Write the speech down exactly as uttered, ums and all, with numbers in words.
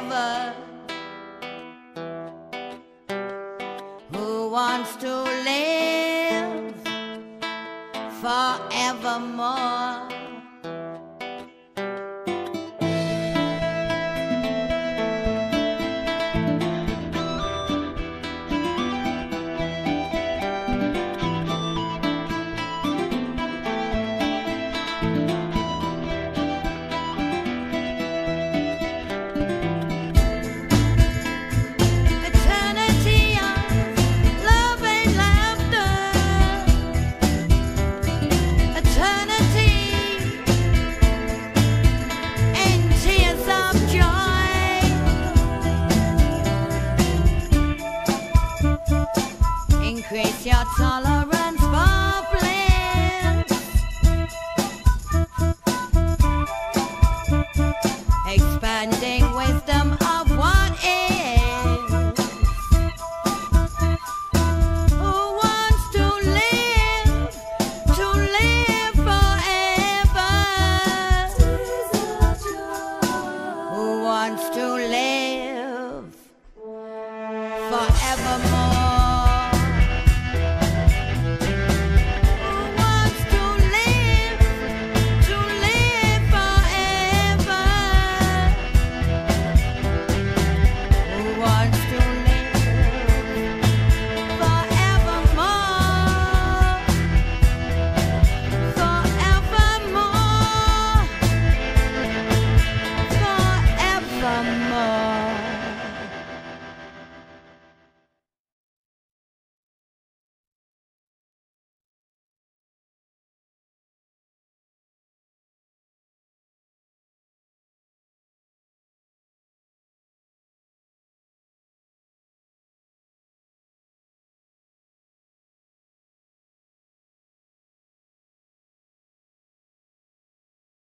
forever. Who wants to live forevermore?